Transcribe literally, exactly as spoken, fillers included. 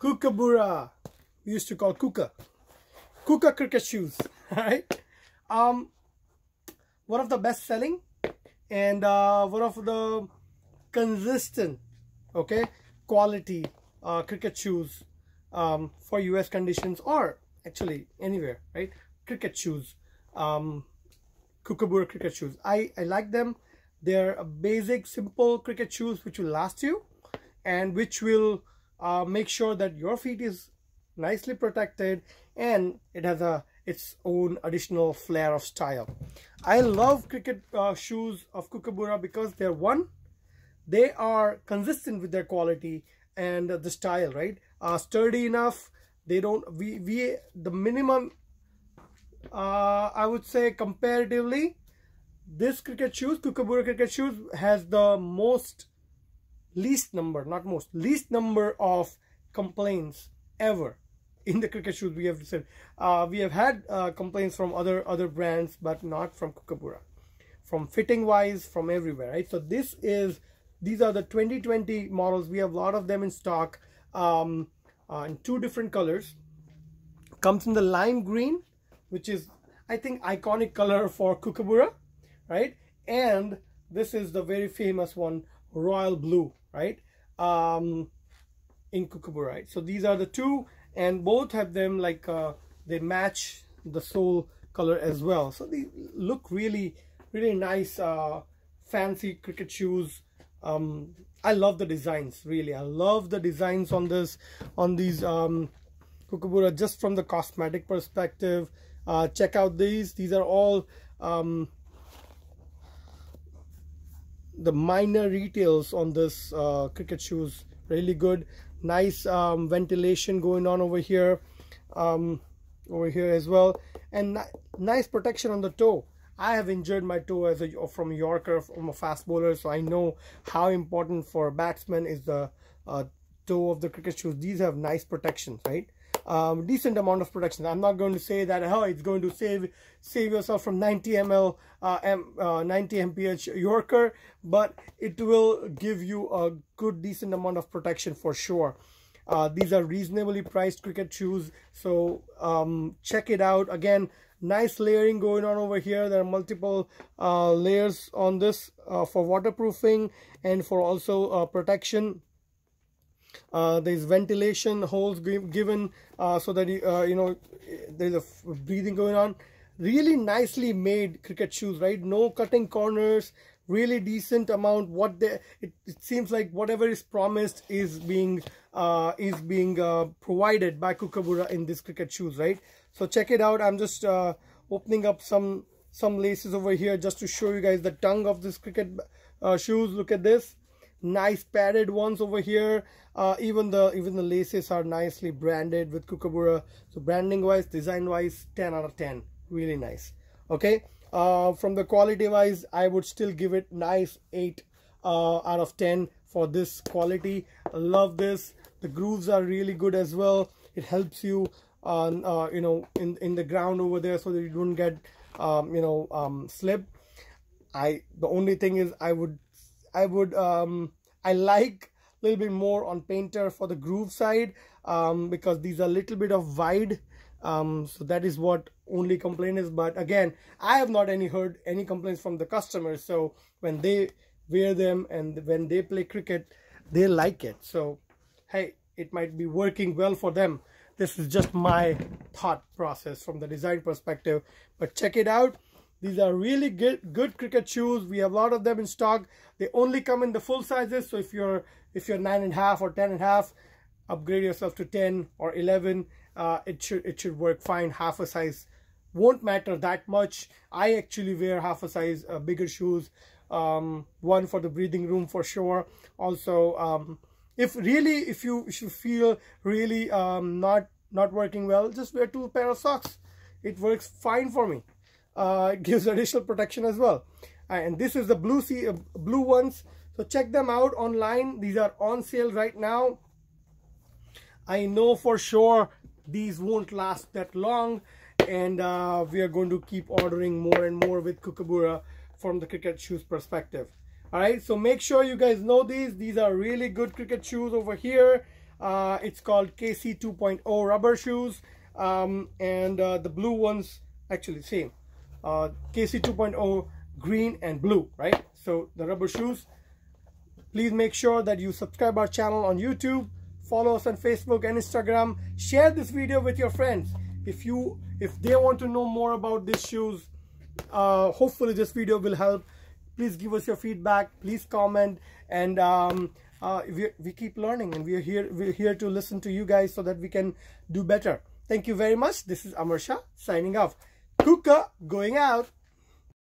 Kookaburra, we used to call Kooka, Kooka cricket shoes. All right, um, one of the best selling and uh, one of the consistent, okay, quality uh, cricket shoes um, for U S conditions, or actually anywhere, right? Cricket shoes, um, Kookaburra cricket shoes. I I like them. They're a basic, simple cricket shoes which will last you, and which will uh, make sure that your feet is nicely protected, and it has a its own additional flair of style. I love cricket uh, shoes of Kookaburra because they're one, they are consistent with their quality and uh, the style, right? Uh, sturdy enough. They don't we we the minimum. Uh, I would say comparatively, this cricket shoes, Kookaburra cricket shoes, has the most least number, not most, least number of complaints ever in the cricket shoes we have said. Uh, we have had uh, complaints from other other brands, but not from Kookaburra, from fitting wise, from everywhere, right? So this is these are the twenty twenty models. We have a lot of them in stock, um, uh, in two different colors. Comes in the lime green, which is I think iconic color for Kookaburra, right? And this is the very famous one, royal blue, right? Um, in Kookaburra, right? So these are the two, and both have them like uh, they match the sole color as well. So they look really, really nice, uh, fancy cricket shoes. Um, I love the designs, really. I love the designs on this, on these um, Kookaburra, just from the cosmetic perspective. Uh, check out these. These are all um, the minor retails on this uh, cricket shoes. Really good, nice um, ventilation going on over here, um, over here as well, and ni nice protection on the toe. I have injured my toe as a from Yorker, from a fast bowler, so I know how important for a batsman is the uh, toe of the cricket shoes. These have nice protections, right? Um, decent amount of protection. I'm not going to say that, oh, it's going to save save yourself from ninety millimeters uh, M, uh, ninety M P H Yorker, but it will give you a good decent amount of protection for sure. Uh, these are reasonably priced cricket shoes, so um, check it out. Again, nice layering going on over here. There are multiple uh, layers on this uh, for waterproofing and for also uh, protection. Uh, there's ventilation holes given uh, so that uh, you know there's a breathing going on. Really nicely made cricket shoes, right? No cutting corners. Really decent amount. What they it, it seems like whatever is promised is being uh, is being uh, provided by Kookaburra in this cricket shoes, right? So check it out. I'm just uh, opening up some some laces over here just to show you guys the tongue of this cricket uh, shoes. Look at this. Nice padded ones over here. Uh, even the even the laces are nicely branded with Kookaburra. So branding wise, design wise, ten out of ten. Really nice. Okay. Uh, from the quality wise, I would still give it nice eight uh, out of ten for this quality. I love this. The grooves are really good as well. It helps you on uh, uh, you know in in the ground over there, so that you don't get um, you know um, slip. I the only thing is I would. I would um, I like a little bit more on Painter for the groove side, um, because these are a little bit of wide, um, so that is what only complaint is. But again, I have not any heard any complaints from the customers, so when they wear them and when they play cricket, they like it. So hey, it might be working well for them. This is just my thought process from the design perspective, but check it out. These are really good, good cricket shoes. We have a lot of them in stock. They only come in the full sizes. So if you're if you're nine and a half or ten and a half, upgrade yourself to ten or eleven. Uh, it should it should work fine. Half a size won't matter that much. I actually wear half a size uh, bigger shoes. Um, one for the breathing room for sure. Also, um, if really if you if you feel really um, not not working well, just wear two pair of socks. It works fine for me. Uh, it gives additional protection as well, uh, and this is the blue sea uh, blue ones. So check them out online. These are on sale right now. I know for sure these won't last that long, and uh, we are going to keep ordering more and more with Kookaburra from the cricket shoes perspective. All right, so make sure you guys know these. These are really good cricket shoes over here. Uh, it's called K C two point oh rubber shoes, um, and uh, the blue ones actually same, uh, K C two point oh green and blue, right? So the rubber shoes. Please make sure that you subscribe our channel on YouTube, follow us on Facebook and Instagram, share this video with your friends. If you if they want to know more about these shoes, uh, hopefully this video will help. Please give us your feedback, please comment, and um, uh, we, we keep learning, and we're here we're here to listen to you guys so that we can do better. Thank you very much. This is Amar Shah signing off. Kooka going out.